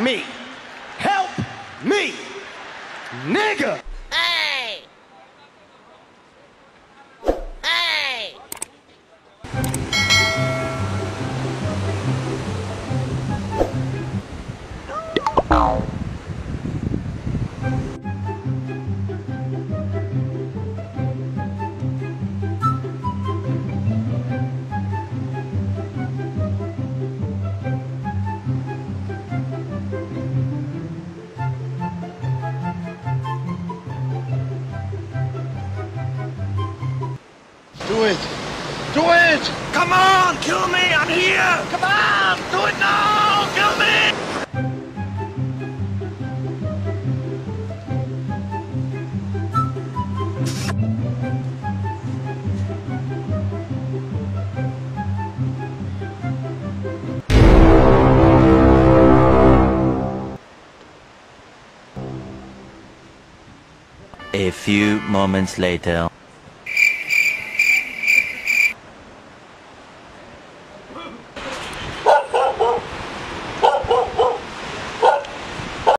Me. Help me, nigga. Hey. Hey. Do it! Do it! Come on! Kill me! I'm here! Come on! Do it now! Kill me! A few moments later.